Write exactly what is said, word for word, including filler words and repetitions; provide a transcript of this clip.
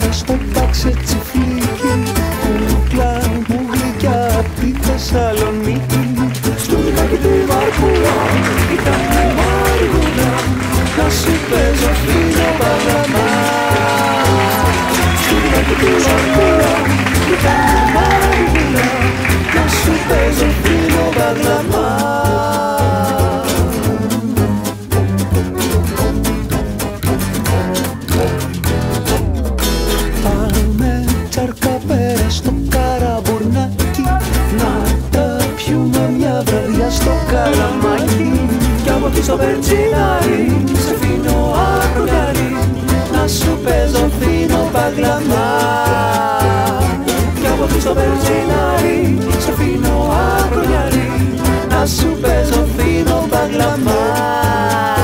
μέρα στο τάξι τσιφλίκι, κουκλά μου γλυκιά απ' τη Θεσσαλονίκη. Στο δικάκι τη Μαρκούλα ήταν μαργούλα, να σου παίζω φίλια παγανά. Στο δικάκι τη Μαρκούλα ήταν μαργούλα, να σου παίζω φίλια παγανά. Στο περτσινάρι, σε φίνο άκρουκαρι, να σου παίζω φίνο παγκλαμά. Κι από τι στο περτσινάρι, σε φίνο άκρουκαρι, να σου παίζω φίνο παγκλαμά.